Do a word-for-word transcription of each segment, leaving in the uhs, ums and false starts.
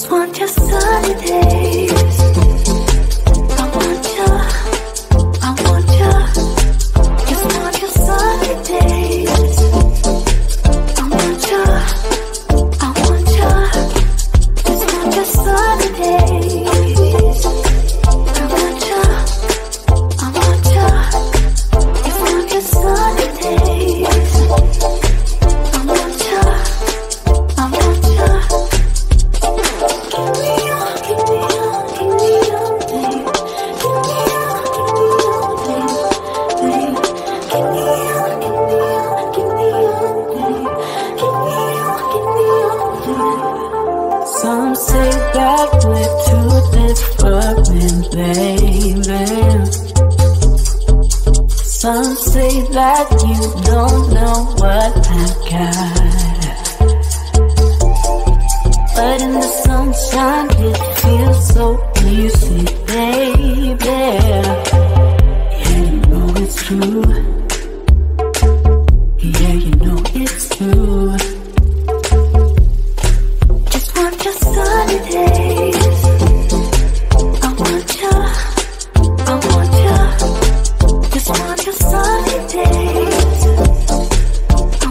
just want your sunny days. I want you, I want you. Just want your sunny days. I want you, I want you. Just want your sunny days. I want you, I want you. Just want your sunny days. I want you, I want you. Some say that we're too different, baby. Some say that you don't know what I've got, but in the sunshine it feels so easy, baby. Yeah, you know it's true. Yeah, you know it's true. I want you, I want you, just want your sunny days. I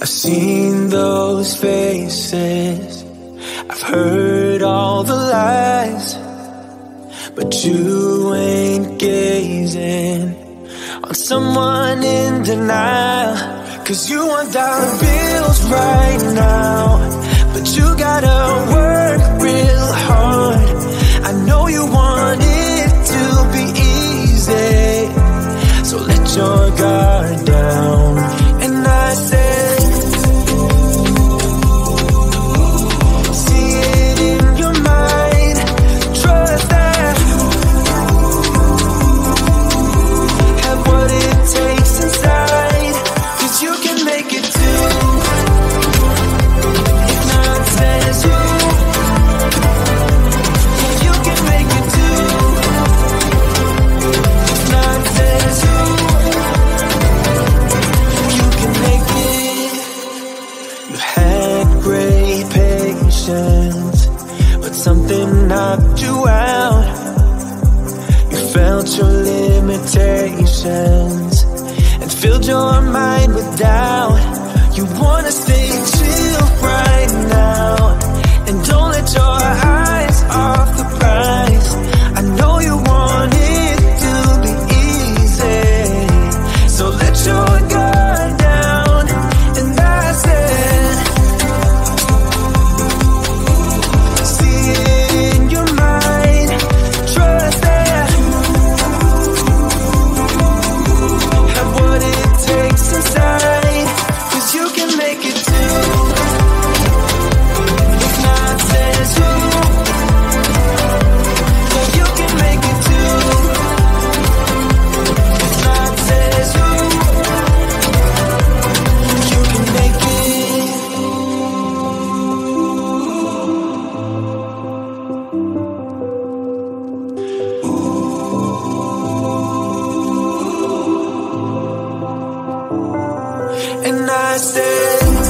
I've seen those faces, I've heard all the lies, but you ain't gazing on someone in denial. Cause you want dollar bills right now, but you gotta work real hard. I know you want it to be easy, so let your guard down. And I say, but something knocked you out. You felt your limitations and filled your mind with doubt. You wanna stay chill right now, and don't let your eyes off the prize. I know you want it to be easy, so let your guard. And I said